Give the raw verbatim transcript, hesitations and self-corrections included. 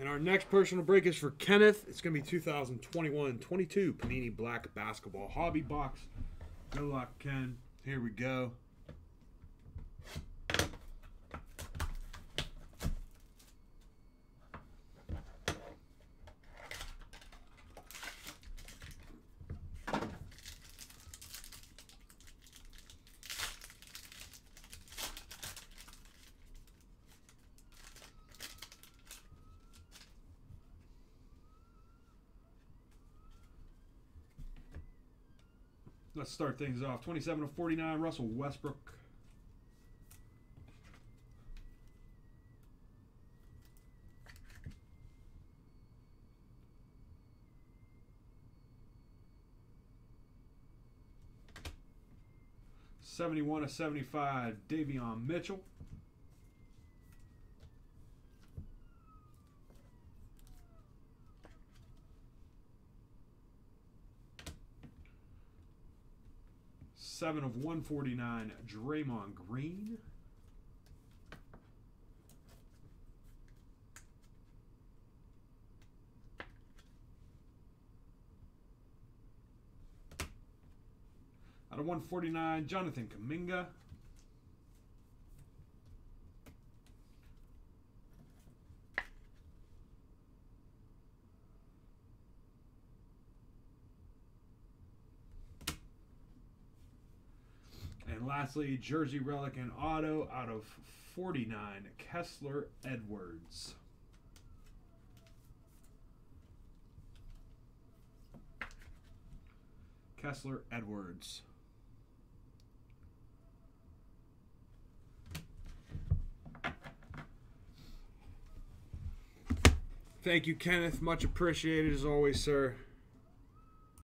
And our next personal break is for Kenneth. It's going to be two thousand twenty-one twenty-two Panini Black Basketball Hobby Box. Good luck, Ken. Here we go. Let's start things off. twenty-seven of forty-nine, Russell Westbrook. seventy-one of seventy-five, Davion Mitchell. seven of one forty-nine, Draymond Green. Out of one forty-nine, Jonathan Kuminga. And lastly, jersey relic and auto out of forty-nine, Kessler Edwards. Kessler Edwards. Thank you, Kenneth. Much appreciated as always, sir.